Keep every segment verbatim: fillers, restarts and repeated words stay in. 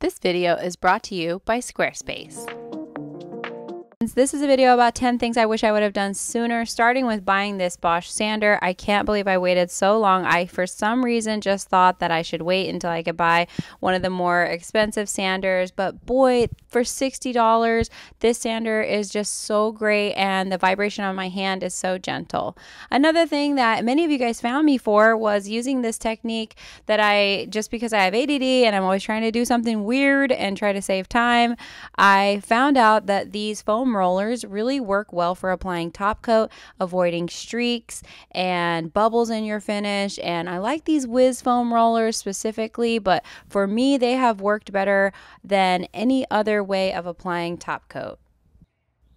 This video is brought to you by Squarespace. This is a video about ten things I wish I would have done sooner, starting with buying this Bosch sander. I can't believe I waited so long. I, for some reason, just thought that I should wait until I could buy one of the more expensive sanders, but boy, for sixty dollars, this sander is just so great, and the vibration on my hand is so gentle. Another thing that many of you guys found me for was using this technique that I, just because I have A D D and I'm always trying to do something weird and try to save time, I found out that these foam rollers really work well for applying top coat, avoiding streaks and bubbles in your finish. And I like these Wiz foam rollers specifically, but for me, they have worked better than any other way of applying top coat.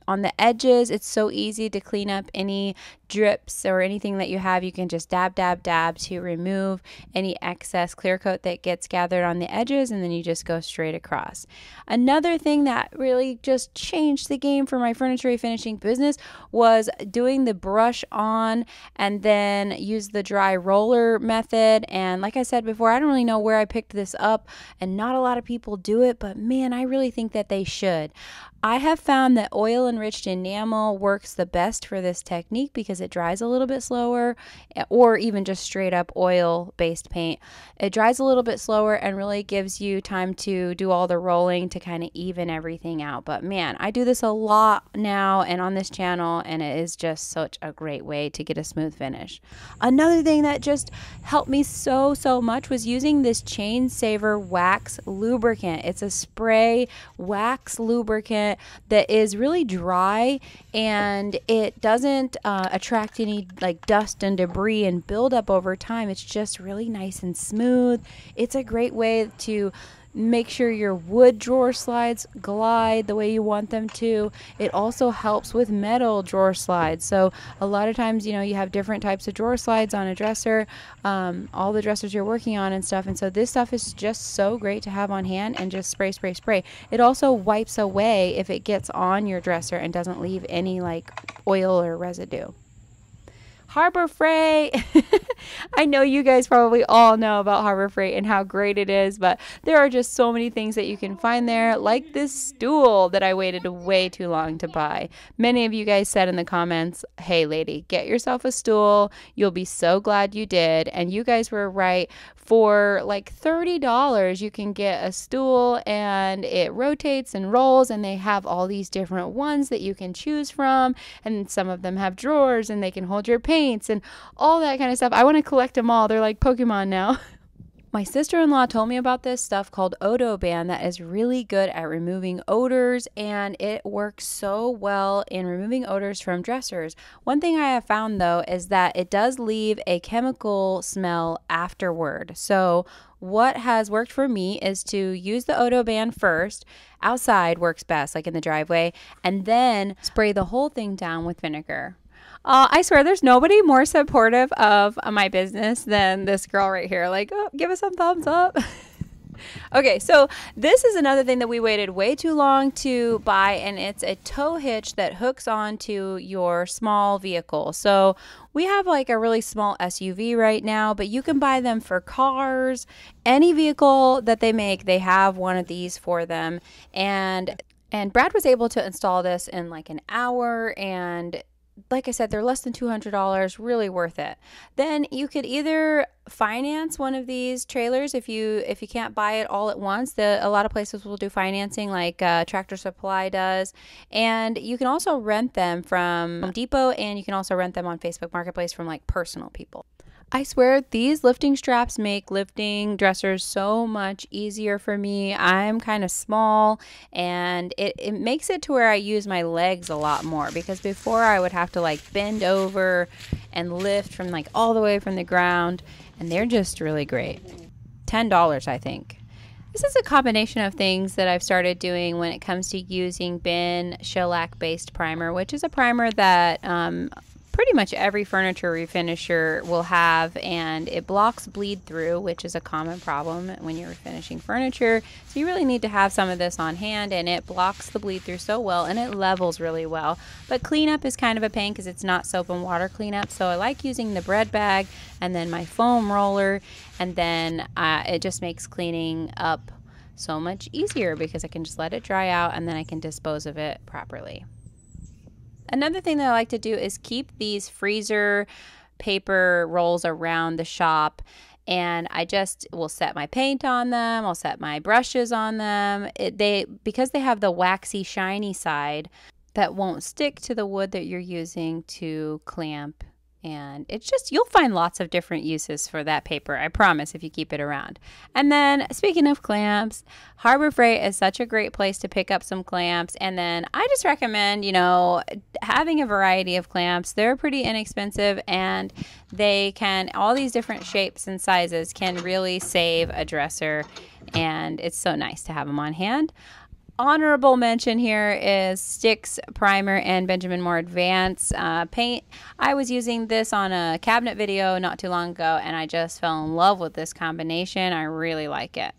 On the edges, it's so easy to clean up any drips or anything that you have. You can just dab, dab, dab to remove any excess clear coat that gets gathered on the edges, and then you just go straight across. Another thing that really just changed the game for my furniture refinishing business was doing the brush on and then use the dry roller method. And like I said before, I don't really know where I picked this up, and not a lot of people do it, but man, I really think that they should. I have found that oil enriched enamel works the best for this technique because it dries a little bit slower, or even just straight up oil based paint. It dries a little bit slower and really gives you time to do all the rolling to kind of even everything out. But man, I do this a lot now and on this channel, and it is just such a great way to get a smooth finish. Another thing that just helped me so, so much was using this Chain Saver wax lubricant. It's a spray wax lubricant that is really dry, and it doesn't uh, attract any like dust and debris and build up over time. It's just really nice and smooth. It's a great way to make sure your wood drawer slides glide the way you want them to. It also helps with metal drawer slides. So a lot of times, you know, you have different types of drawer slides on a dresser, um, all the dressers you're working on and stuff. And so this stuff is just so great to have on hand, and just spray, spray, spray. It also wipes away if it gets on your dresser and doesn't leave any like oil or residue. Harbor Freight. I know you guys probably all know about Harbor Freight and how great it is, but there are just so many things that you can find there, like this stool that I waited way too long to buy. Many of you guys said in the comments, hey lady, get yourself a stool. You'll be so glad you did. And you guys were right. For like thirty dollars, you can get a stool, and it rotates and rolls, and they have all these different ones that you can choose from. And some of them have drawers, and they can hold your paint and all that kind of stuff. I want to collect them all. They're like Pokemon now. My sister-in-law told me about this stuff called Odo Ban that is really good at removing odors, and it works so well in removing odors from dressers. One thing I have found though is that it does leave a chemical smell afterward. So what has worked for me is to use the Odo Ban first. Outside works best, like in the driveway, and then spray the whole thing down with vinegar. Uh, I swear there's nobody more supportive of my business than this girl right here. Like, oh, give us some thumbs up. Okay, so this is another thing that we waited way too long to buy, and it's a tow hitch that hooks onto your small vehicle. So we have like a really small S U V right now, but you can buy them for cars. Any vehicle that they make, they have one of these for them. And, and Brad was able to install this in like an hour, and like I said, they're less than two hundred dollars, really worth it. Then you could either finance one of these trailers if you if you can't buy it all at once. The, a lot of places will do financing, like uh, Tractor Supply does. And you can also rent them from Home Depot, and you can also rent them on Facebook Marketplace from like personal people. I swear these lifting straps make lifting dressers so much easier for me. I'm kind of small, and it, it makes it to where I use my legs a lot more, because before I would have to like bend over and lift from like all the way from the ground, and they're just really great. ten dollars, I think. This is a combination of things that I've started doing when it comes to using Bin shellac-based primer, which is a primer that um, pretty much every furniture refinisher will have, and it blocks bleed through, which is a common problem when you're refinishing furniture. So you really need to have some of this on hand, and it blocks the bleed through so well, and it levels really well. But cleanup is kind of a pain because it's not soap and water cleanup. So I like using the bread bag and then my foam roller, and then uh, it just makes cleaning up so much easier because I can just let it dry out and then I can dispose of it properly. Another thing that I like to do is keep these freezer paper rolls around the shop, and I just will set my paint on them, I'll set my brushes on them. It, they because they have the waxy, shiny side that won't stick to the wood that you're using to clamp. And it's just, you'll find lots of different uses for that paper, I promise, if you keep it around. And then, speaking of clamps, Harbor Freight is such a great place to pick up some clamps. And then I just recommend, you know, having a variety of clamps. They're pretty inexpensive, and they can, all these different shapes and sizes can really save a dresser. And it's so nice to have them on hand. Honorable mention here is Stix Primer and Benjamin Moore Advance uh, paint. I was using this on a cabinet video not too long ago, and I just fell in love with this combination. I really like it.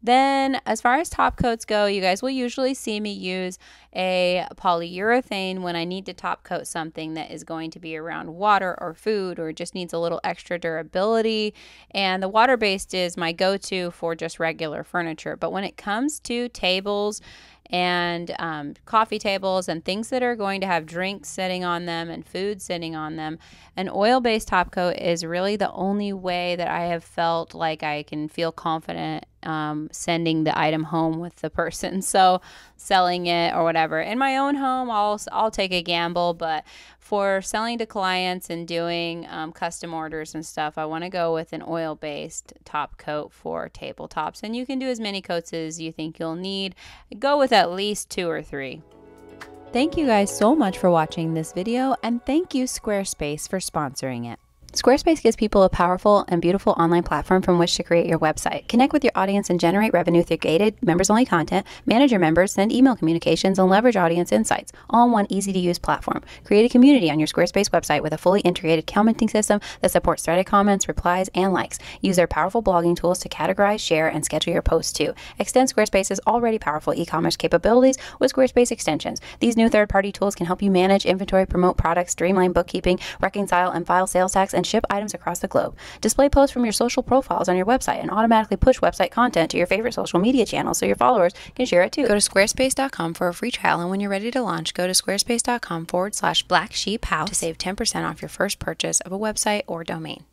Then, as far as top coats go, you guys will usually see me use a polyurethane when I need to top coat something that is going to be around water or food or just needs a little extra durability. And the water-based is my go-to for just regular furniture. But when it comes to tables and um, coffee tables and things that are going to have drinks sitting on them and food sitting on them, an oil-based top coat is really the only way that I have felt like I can feel confident um, sending the item home with the person, so selling it or whatever. In my own home, I'll, I'll take a gamble, but for selling to clients and doing um, custom orders and stuff, I want to go with an oil-based top coat for tabletops. And you can do as many coats as you think you'll need. Go with at least two or three. Thank you guys so much for watching this video, and thank you Squarespace for sponsoring it. Squarespace gives people a powerful and beautiful online platform from which to create your website, connect with your audience, and generate revenue through gated, members-only content, manage your members, send email communications, and leverage audience insights, all on one easy-to-use platform. Create a community on your Squarespace website with a fully integrated commenting system that supports threaded comments, replies, and likes. Use their powerful blogging tools to categorize, share, and schedule your posts too. Extend Squarespace's already powerful e-commerce capabilities with Squarespace Extensions. These new third-party tools can help you manage inventory, promote products, streamline bookkeeping, reconcile and file sales tax, and ship items across the globe. Display posts from your social profiles on your website and automatically push website content to your favorite social media channels so your followers can share it too. Go to squarespace dot com for a free trial, and when you're ready to launch, go to squarespace dot com forward slash black sheep house to save ten percent off your first purchase of a website or domain.